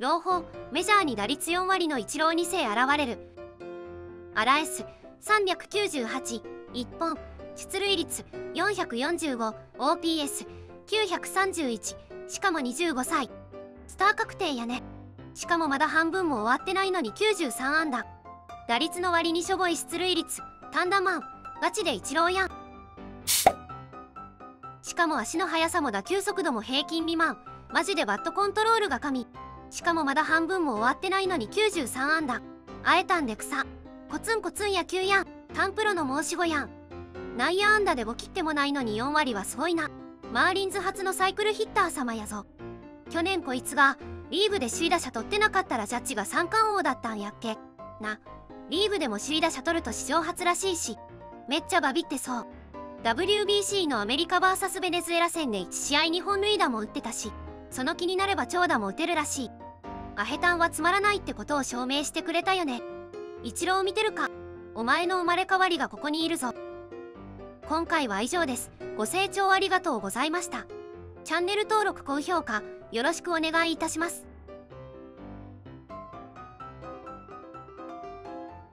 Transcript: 朗報、メジャーに打率4割のイチロー2世現れる。アラエス398、1本、出塁率445、OPS、931、しかも25歳。スター確定やね。しかもまだ半分も終わってないのに93安打。打率の割にしょぼい出塁率、単打マン、ガチでイチローやん。しかも足の速さも打球速度も平均未満。マジでバットコントロールが神。しかもまだ半分も終わってないのに93安打。あえたんで草。コツンコツン野球やん。単プロの申し子やん。内野安打で5切ってもないのに4割はすごいな。マーリンズ初のサイクルヒッター様やぞ。去年こいつがリーグで首位打者取ってなかったらジャッジが三冠王だったんやっけな。リーグでも首位打者取ると史上初らしいし、めっちゃバビってそう。 WBC のアメリカ VS ベネズエラ戦で1試合に本塁打も打ってたし、その気になれば長打も打てるらしい。アヘタンはつまらないってことを証明してくれたよね。イチロー見てるか、お前の生まれ変わりがここにいるぞ。今回は以上です。ご清聴ありがとうございました。チャンネル登録・高評価よろしくお願いいたします。